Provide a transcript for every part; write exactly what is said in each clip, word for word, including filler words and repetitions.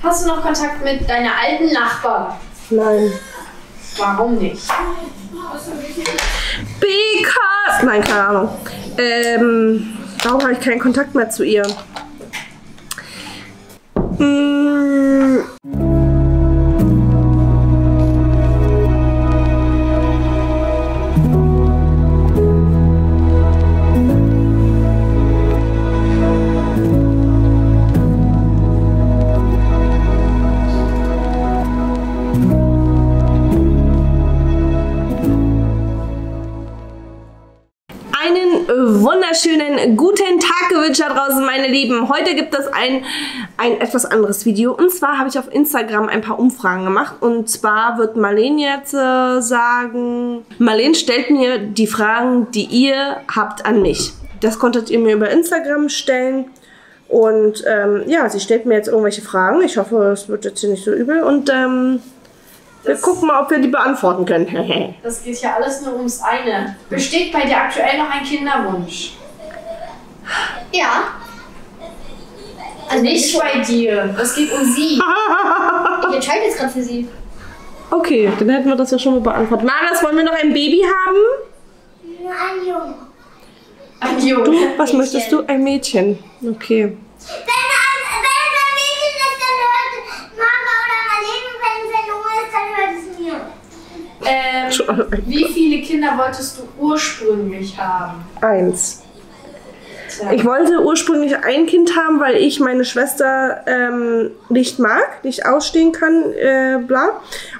Hast du noch Kontakt mit deiner alten Nachbarn? Nein. Warum nicht? Because... Nein, keine Ahnung. Ähm, warum habe ich keinen Kontakt mehr zu ihr? Hm. Wunderschönen guten Tag gewünscht da draußen, meine Lieben. Heute gibt es ein, ein etwas anderes Video. Und zwar habe ich auf Instagram ein paar Umfragen gemacht. Und zwar wird Marleen jetzt äh, sagen... Marleen stellt mir die Fragen, die ihr habt an mich. Das konntet ihr mir über Instagram stellen. Und ähm, ja, sie stellt mir jetzt irgendwelche Fragen. Ich hoffe, es wird jetzt hier nicht so übel. Und ähm, wir gucken mal, ob wir die beantworten können. Das geht ja alles nur ums eine. Besteht bei dir aktuell noch ein Kinderwunsch? Ja. Also nicht schon. Bei dir. Es geht um sie. Ich entscheide jetzt gerade für sie. Okay, dann hätten wir das ja schon mal beantwortet. Maras, wollen wir noch ein Baby haben? Ein Junge. Ein Junge. Du, was Mädchen. Möchtest du? Ein Mädchen. Okay. Ähm, wie viele Kinder wolltest du ursprünglich haben? Eins. Ja. Ich wollte ursprünglich ein Kind haben, weil ich meine Schwester ähm, nicht mag, nicht ausstehen kann, äh, bla.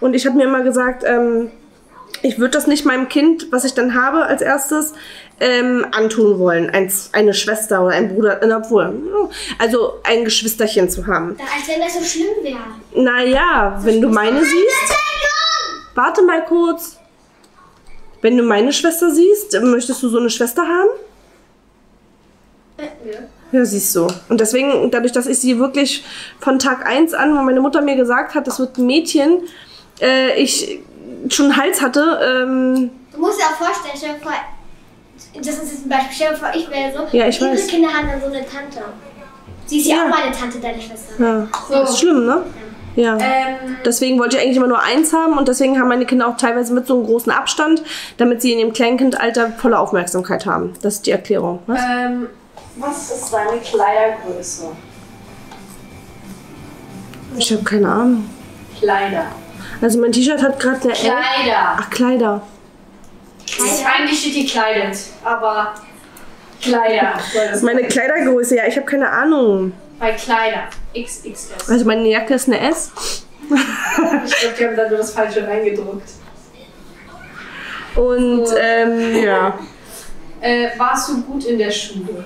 Und ich habe mir immer gesagt, ähm, ich würde das nicht meinem Kind, was ich dann habe als erstes, ähm, antun wollen. Ein, eine Schwester oder ein Bruder, obwohl, also ein Geschwisterchen zu haben. Als wenn das so schlimm wäre. Naja, wenn du meine siehst... Warte mal kurz. Wenn du meine Schwester siehst, möchtest du so eine Schwester haben? Ja. Ja, siehst du. Und deswegen, dadurch, dass ich sie wirklich von Tag eins an, weil meine Mutter mir gesagt hat, das wird ein Mädchen, äh, ich schon einen Hals hatte. Ähm, du musst dir auch vorstellen, das ist jetzt ein Beispiel, stell dir vor, ich wäre so. Ja, ich weiß. Viele Kinder haben dann so eine Tante. Sie ist ja auch meine Tante, deine Schwester. Ja. So. Das ist schlimm, ne? Ja. Ja, ähm, deswegen wollte ich eigentlich immer nur eins haben und deswegen haben meine Kinder auch teilweise mit so einem großen Abstand, damit sie in dem Kleinkindalter volle Aufmerksamkeit haben. Das ist die Erklärung. Was, ähm, was ist deine Kleidergröße? Ich habe keine Ahnung. Kleider. Also mein T-Shirt hat gerade eine Kleider. L. Ach, Kleider. Kleider. Eigentlich steht die Kleidet, aber Kleider. Meine Kleidergröße, ja, ich habe keine Ahnung. Bei Kleider. X X S. Also meine Jacke ist eine S. Ich glaube, die haben da nur das Falsche reingedruckt. Und, so. ähm, ja. Äh, warst du gut in der Schule?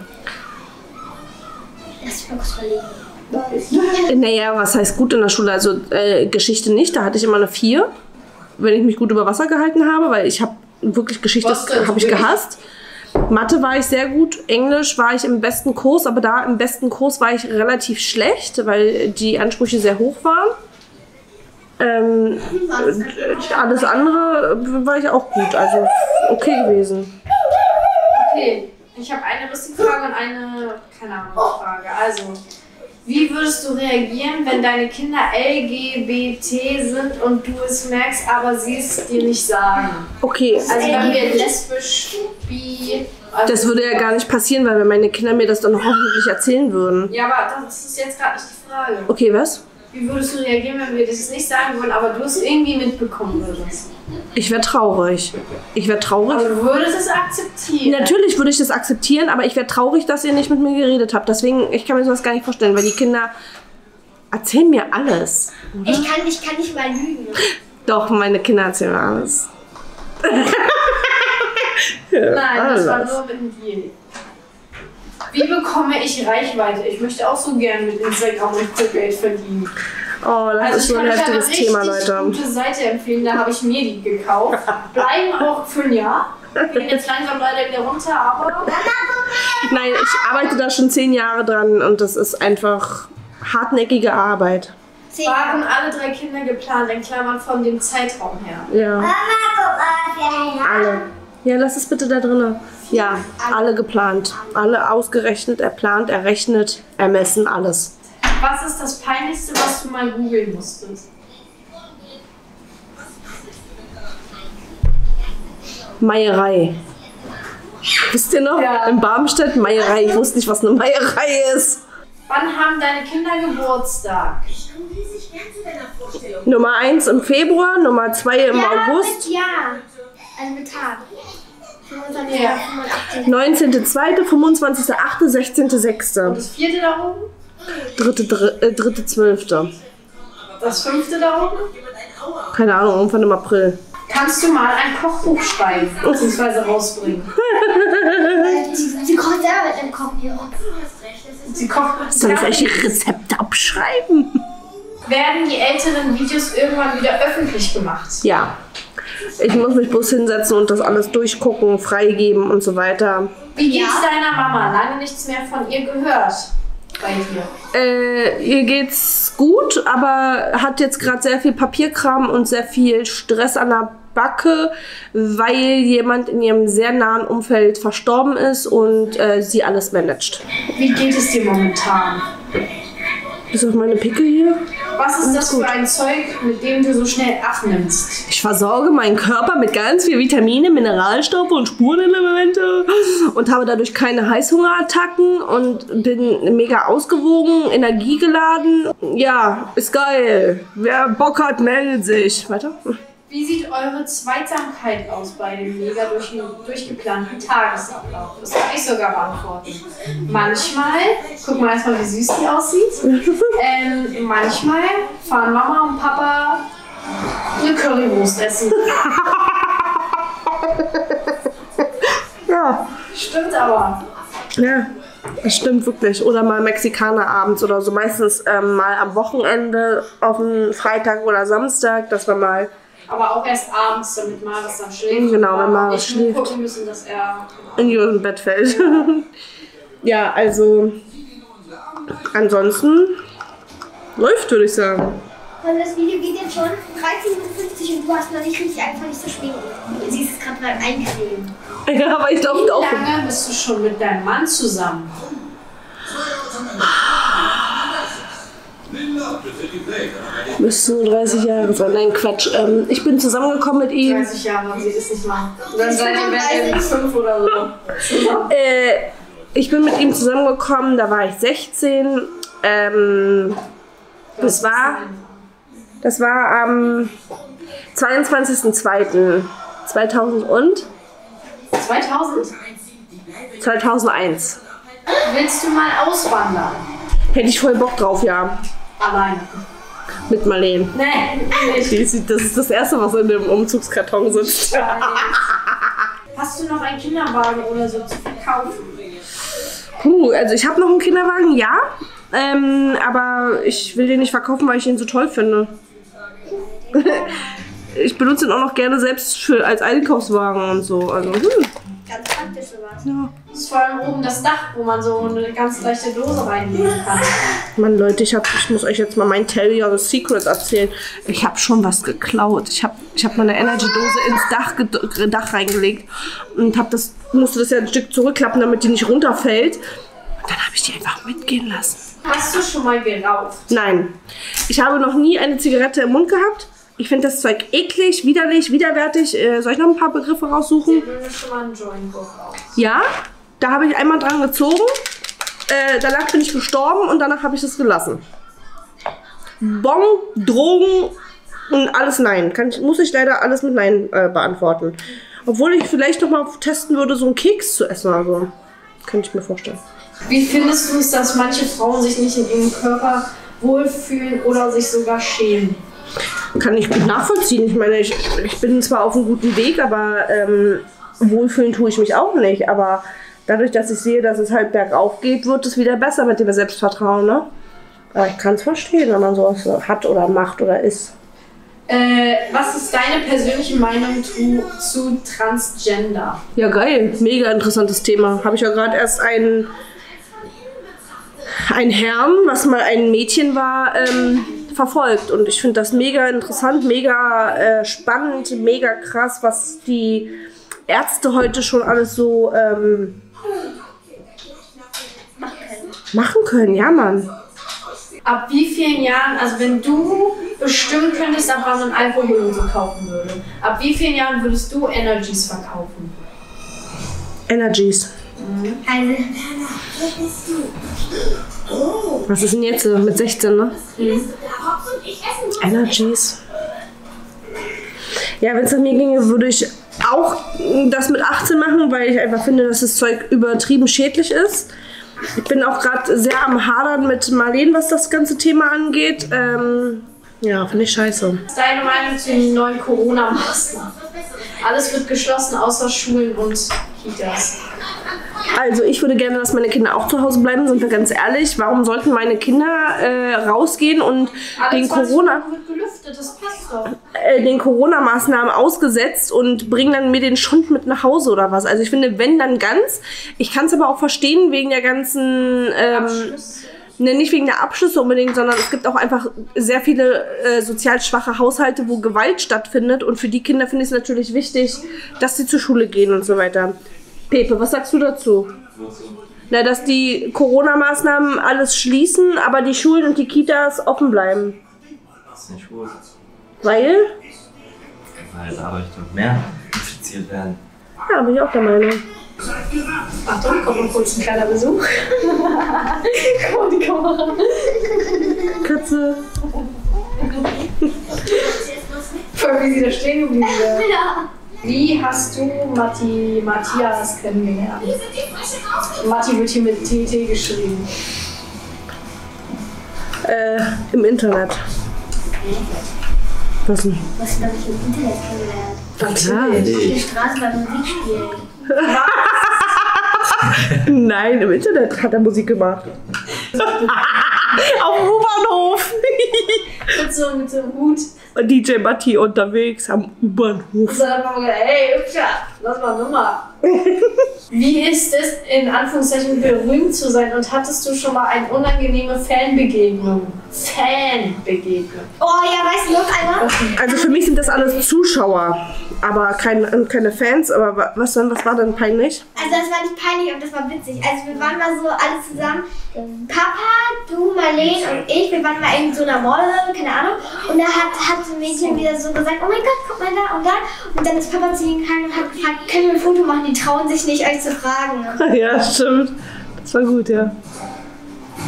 Das ist verlegen. Naja, was heißt gut in der Schule? Also äh, Geschichte nicht, da hatte ich immer eine vier. Wenn ich mich gut über Wasser gehalten habe, weil ich habe wirklich Geschichte, habe ich gehasst. Mathe war ich sehr gut, Englisch war ich im besten Kurs, aber da im besten Kurs war ich relativ schlecht, weil die Ansprüche sehr hoch waren. Ähm, alles andere war ich auch gut, also okay gewesen. Okay, ich habe eine Wissenfrage und eine, keine Ahnung, Frage. Also, wie würdest du reagieren, wenn deine Kinder L G B T sind und du es merkst, aber sie es dir nicht sagen? Okay. Also wenn wir lesbisch, bi... Also das würde ja gar nicht passieren, weil wenn meine Kinder mir das dann noch hoffentlich erzählen würden. Ja, aber das ist jetzt gerade nicht die Frage. Okay, was? Wie würdest du reagieren, wenn wir das nicht sagen würden, aber du es irgendwie mitbekommen würdest? Ich wäre traurig. Ich wäre traurig. Aber du würdest es akzeptieren? Natürlich würde ich das akzeptieren, aber ich wäre traurig, dass ihr nicht mit mir geredet habt. Deswegen, ich kann mir sowas gar nicht vorstellen, weil die Kinder erzählen mir alles. Oder? Ich kann, ich kann nicht mal lügen. Doch, meine Kinder erzählen mir alles. Nein, alles. Das war nur mit dem Deal. Wie bekomme ich Reichweite? Ich möchte auch so gerne mit Instagram und Clickbait verdienen. Oh, das also ist so ein heftiges Thema, Leute. Ich kann eine gute Seite empfehlen, da habe ich mir die gekauft. Bleiben auch für ein Jahr. Wir gehen jetzt langsam leider wieder runter, aber... Nein, ich arbeite da schon zehn Jahre dran und das ist einfach hartnäckige Arbeit. Waren alle drei Kinder geplant, in Klammern von dem Zeitraum her? Ja. Mama, guck mal, alle. Ja, lass es bitte da drinnen. Ja, alle geplant. Alle ausgerechnet, erplant, errechnet, ermessen, alles. Was ist das Peinlichste, was du mal googeln musstest? Meierei. Wisst ihr noch? Ja. In Barmstedt Meierei. Ich wusste nicht, was eine Meierei ist. Wann haben deine Kinder Geburtstag? Nummer eins im Februar, Nummer zwei im ja, August. Mit ja, also mit Tag. Ja. neunzehnter zweiter, fünfundzwanzigster achte, sechzehnter sechste. Und das vierte da oben? Dritte, dritte, äh, dritte zwölfte. Das fünfte da oben? Keine Ahnung, irgendwann im April. Kannst du mal ein Kochbuch schreiben, beziehungsweise rausbringen? Sie, sie kocht selber mit dem Koch hier. Sie kocht mit dem Koch. Soll ich Rezepte abschreiben? Werden die älteren Videos irgendwann wieder öffentlich gemacht? Ja. Ich muss mich bloß hinsetzen und das alles durchgucken, freigeben und so weiter. Wie geht's deiner Mama? Lange nichts mehr von ihr gehört. Bei dir. Äh, ihr geht's gut, aber hat jetzt gerade sehr viel Papierkram und sehr viel Stress an der Backe, weil jemand in ihrem sehr nahen Umfeld verstorben ist und äh, sie alles managt. Wie geht es dir momentan? Bis auf meine Pickel hier. Was ist das für ein Zeug, mit dem du so schnell abnimmst? Ich versorge meinen Körper mit ganz viel Vitamine, Mineralstoffe und Spurenelemente und habe dadurch keine Heißhungerattacken und bin mega ausgewogen, energiegeladen. Ja, ist geil. Wer Bock hat, meldet sich. Weiter. Wie sieht eure Zweisamkeit aus bei dem mega durch, durchgeplanten Tagesablauf? Das kann ich sogar beantworten. Manchmal, guck mal erstmal, wie süß die aussieht. Ähm, manchmal fahren Mama und Papa eine Currywurst essen. Ja. Stimmt aber. Ja, das stimmt wirklich. Oder mal Mexikaner abends oder so. Meistens ähm, mal am Wochenende, auf dem Freitag oder Samstag, dass wir mal. Aber auch erst abends, damit Mara es dann schläft. Genau, wenn Mara es schläft. Gucken müssen, dass er in ihrem Bett fällt. Ja. Ja, also ansonsten läuft, würde ich sagen. Und das Video geht jetzt schon dreizehn Uhr fünfzig und du hast noch nicht richtig angefangen zu schminken. Sie ist gerade mal eincremen. Ja, aber ich glaube auch. Wie lange bist du schon mit deinem Mann zusammen? Müssten dreißig Jahre sein. Nein, Quatsch. Ähm, ich bin zusammengekommen mit ihm. dreißig Jahre, sie ist nicht mal. Dann seid ihr fünf oder so. äh, ich bin mit ihm zusammengekommen, da war ich sechzehn. Ähm, das war das war am zweiundzwanzigster zweiter zweitausend und zweitausend? zweitausendeins. Willst du mal auswandern? Hätte ich voll Bock drauf, ja. Alleine. Mit Marleen. Nee, nicht. Das ist das Erste, was in dem Umzugskarton sitzt. Hast du noch einen Kinderwagen oder so zu verkaufen? Puh, also ich habe noch einen Kinderwagen, ja. Ähm, aber ich will den nicht verkaufen, weil ich ihn so toll finde. Ich benutze ihn auch noch gerne selbst für, als Einkaufswagen und so. Also, hm. Ganz praktisch sowas. Ja. Das ist vor allem oben das Dach, wo man so eine ganz leichte Dose reinlegen kann. Mann, Leute, ich, hab, ich muss euch jetzt mal mein Tell Your Secret erzählen. Ich habe schon was geklaut. Ich habe ich hab meine Energy-Dose ins Dach, Dach reingelegt und hab das, musste das ja ein Stück zurückklappen, damit die nicht runterfällt. Und dann habe ich die einfach mitgehen lassen. Hast du schon mal geraucht? Nein. Ich habe noch nie eine Zigarette im Mund gehabt. Ich finde das Zeug eklig, widerlich, widerwärtig. Äh, soll ich noch ein paar Begriffe raussuchen? Ich will schon mal einen Joint raus. Ja, da habe ich einmal dran gezogen. Äh, danach bin ich gestorben und danach habe ich das gelassen. Bon, Drogen und alles nein. Kann ich, muss ich leider alles mit nein äh, beantworten. Obwohl ich vielleicht noch mal testen würde, so einen Keks zu essen oder so. Könnte ich mir vorstellen. Wie findest du es, dass manche Frauen sich nicht in ihrem Körper wohlfühlen oder sich sogar schämen? Kann ich gut nachvollziehen. Ich meine, ich, ich bin zwar auf einem guten Weg, aber ähm, wohlfühlen tue ich mich auch nicht. Aber dadurch, dass ich sehe, dass es halt bergauf geht, wird es wieder besser mit dem Selbstvertrauen. Ne? Aber ich kann es verstehen, wenn man sowas hat oder macht oder ist. Äh, was ist deine persönliche Meinung zu, zu Transgender? Ja, geil. Mega interessantes Thema. Habe ich ja gerade erst einen, einen Herrn, was mal ein Mädchen war, ähm, verfolgt und ich finde das mega interessant, mega äh, spannend, mega krass, was die Ärzte heute schon alles so ähm, machen können. Ja, Mann. Ab wie vielen Jahren, also wenn du bestimmen könntest, ab wann man Alkohol und so kaufen würde, ab wie vielen Jahren würdest du Energies verkaufen? Energies. Mhm. Also, oh. Was ist denn jetzt mit sechzehn, ne? Mhm. Energies. Ja, wenn es nach mir ginge, würde ich auch das mit achtzehn machen, weil ich einfach finde, dass das Zeug übertrieben schädlich ist. Ich bin auch gerade sehr am Hadern mit Marleen, was das ganze Thema angeht. Ähm, ja, finde ich scheiße. Was ist deine Meinung zu den neuen Corona-Maßnahmen? Alles wird geschlossen, außer Schulen und Kitas. Also ich würde gerne, dass meine Kinder auch zu Hause bleiben, sind wir ganz ehrlich. Warum sollten meine Kinder äh, rausgehen und alle den Corona... wird gelüftet, das passt doch. Äh, den Corona-Maßnahmen ausgesetzt und bringen dann mir den Schund mit nach Hause oder was. Also ich finde, wenn, dann ganz. Ich kann es aber auch verstehen wegen der ganzen... Ähm, Ne, nicht wegen der Abschlüsse unbedingt, sondern es gibt auch einfach sehr viele äh, sozial schwache Haushalte, wo Gewalt stattfindet. Und für die Kinder finde ich es natürlich wichtig, dass sie zur Schule gehen und so weiter. Pepe, was sagst du dazu? Na, dass die Corona-Maßnahmen alles schließen, aber die Schulen und die Kitas offen bleiben. Das ist nicht gut. Weil? Weil dadurch mehr infiziert werden. Ja, bin ich auch der Meinung. Achtung, kommt noch kurz ein kleiner Besuch. Komm, die Kamera. Katze. Voll, wie sie da stehen geblieben sind. Ja. Wie hast du Matti, Matthias kennengelernt? Matti wird hier mit T T geschrieben. Äh, im Internet. Was denn? Was hast du nicht im Internet kennengelernt? Ach klar. Auf der Straße bei Musik spielen. Nein, im Internet hat er Musik gemacht. Auf dem U-Bahnhof. Mit so mit so einem Hut. Und D J Matti unterwegs am U-Bahnhof. Hey, Hübscher, lass mal Nummer. Wie ist es, in Anführungszeichen berühmt zu sein? Und hattest du schon mal eine unangenehme Fanbegegnung? Fanbegegnung. Oh ja, weißt du noch einmal? Okay. Also für mich sind das alles Zuschauer, aber kein, keine Fans. Aber was, denn, was war denn peinlich? Also das war nicht peinlich, aber das war witzig. Also wir waren mal so alle zusammen. Papa, du, Marleen und ich, wir waren mal in so einer Mall, keine Ahnung. Und da hat, hat ein Mädchen wieder so gesagt, oh mein Gott, guck mal da und da. Und dann ist Papa zu ihm gegangen und hat gefragt, können wir ein Foto machen? Die trauen sich nicht, euch zu fragen. Ja, stimmt. Das war gut, ja.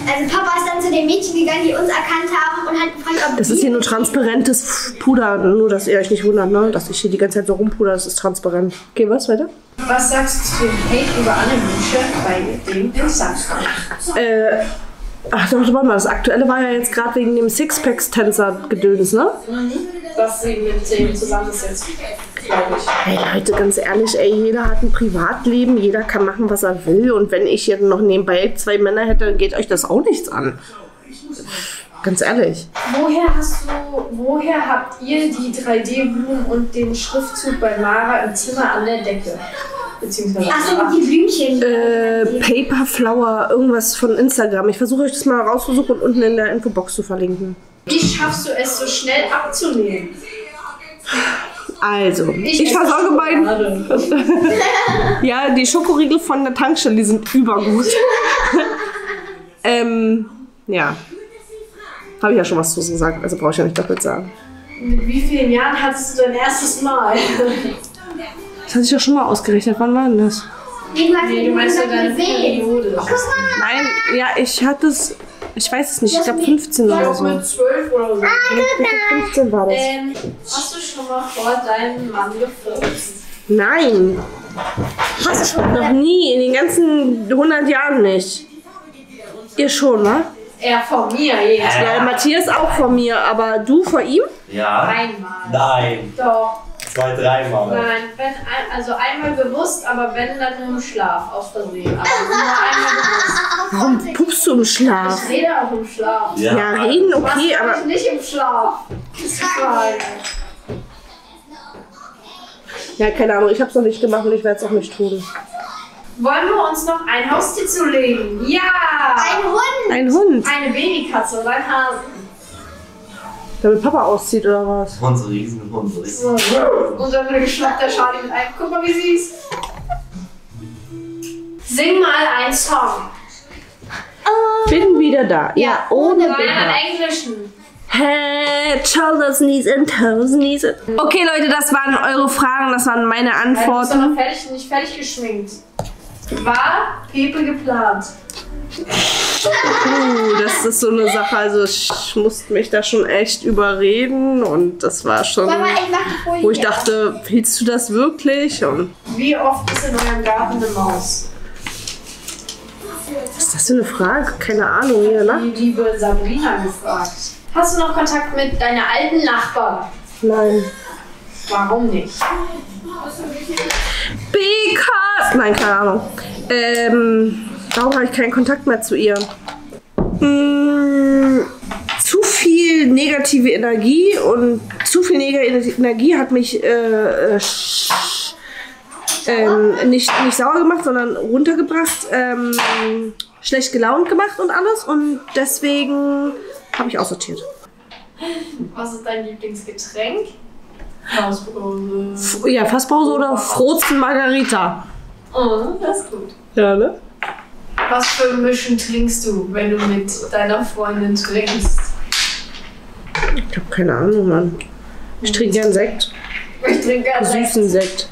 Also Papa ist dann zu den Mädchen gegangen, die uns erkannt haben und hat gefragt, ob... Das ist hier nur transparentes Puder, nur dass ihr euch nicht wundert, ne? Dass ich hier die ganze Zeit so rumpuder, das ist transparent. Okay, was, weiter? Was sagst du Hate über alle Menschen bei dem Instagram? Äh, ach doch, warte mal, das Aktuelle war ja jetzt gerade wegen dem Sixpacks-Tänzer-Gedöns, ne? Mhm. Dass sie mit dem zusammen ist jetzt, glaube ich. Hey Leute, ganz ehrlich, ey, jeder hat ein Privatleben, jeder kann machen, was er will. Und wenn ich jetzt noch nebenbei zwei Männer hätte, dann geht euch das auch nichts an. Ganz ehrlich. Woher hast du, woher habt ihr die drei D-Blumen und den Schriftzug bei Mara im Zimmer an der Decke? Beziehungsweise ach so, die Blümchen. Äh, Paperflower, irgendwas von Instagram. Ich versuche euch das mal rauszusuchen und unten in der Infobox zu verlinken. Wie schaffst du es so schnell abzunehmen? Also, ich, ich versorge meinen... Ja, die Schokoriegel von der Tankstelle, die sind übergut. ähm, ja. Habe ich ja schon was zu gesagt, also brauche ich ja nicht doppelt sagen. Mit wie vielen Jahren hattest du dein erstes Mal? Das hatte ich ja schon mal ausgerechnet, wann war denn das? Nee, du meinst ja deine Periode. Nein, ja, ich hatte es... Ich weiß es nicht, ich glaube fünfzehn oder so. Mit zwölf oder so. fünfzehn war das. Ähm, hast du schon mal vor deinem Mann gefurzt? Nein. Hast du schon noch nie, in den ganzen hundert Jahren nicht. Ihr schon, ne? Er vor mir jetzt. Ja, Matthias auch vor mir, aber du vor ihm? Ja. Einmal. Nein. Doch. Zwei, dreimal. Nein, wenn, also einmal bewusst, aber wenn, dann nur im Schlaf, auf der See. Aber nur einmal bewusst. Warum pupst du im Schlaf? Ich rede auch im Schlaf. Ja, ja reden okay, aber... Ich nicht im Schlaf. Ja, keine Ahnung, ich hab's noch nicht gemacht und ich werde es auch nicht tun. Wollen wir uns noch ein Haustier zulegen? Ja! Ein Hund! Ein Hund! Eine Babykatze oder ein Hasen. Damit Papa auszieht, oder was? Unsere riesen Hunde. Und dann geschnappt der Charlie mit einem. Guck mal, wie süß. Sing mal einen Song. Oh. Bin wieder da. Ja, ja ohne Bin. Im Englischen. Hey, shoulders, knees and toes, knees. Okay, Leute, das waren eure Fragen, das waren meine Antworten. Ich bin noch fertig, nicht fertig geschminkt. War Pepe geplant? Uh, das ist so eine Sache, also ich musste mich da schon echt überreden und das war schon, Mama, ich wo ich dachte, willst du das wirklich? Und wie oft ist in eurem Garten eine Maus? Was ist das für eine Frage? Keine Ahnung, hier, ne? Die liebe Sabrina gefragt. Hast du noch Kontakt mit deiner alten Nachbarn? Nein. Warum nicht? Because... Nein, keine Ahnung. Ähm... Warum habe ich keinen Kontakt mehr zu ihr? Hm, zu viel negative Energie und zu viel negative Energie hat mich äh, äh, ähm, nicht, nicht sauer gemacht, sondern runtergebracht, ähm, schlecht gelaunt gemacht und alles. Und deswegen habe ich aussortiert. Was ist dein Lieblingsgetränk? Fassbrose. Ja, Fassbrose oder Frozen Margarita. Oh, das ist gut. Ja, ne? Was für Mischen trinkst du, wenn du mit deiner Freundin trinkst? Ich hab keine Ahnung, Mann. Ich trinke gern Sekt. Ich trinke gern Sekt. Süßen Sekt.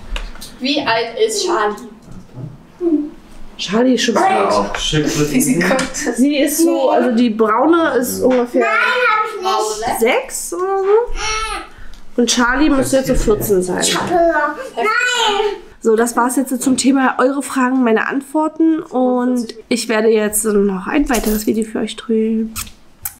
Wie alt ist Charlie? Charlie ist schon alt. Sie ist so, also die braune ist ungefähr sechs oder so. Und Charlie müsste jetzt so vierzehn sein. Nein! So, das war es jetzt zum Thema eure Fragen, meine Antworten und ich werde jetzt noch ein weiteres Video für euch drehen.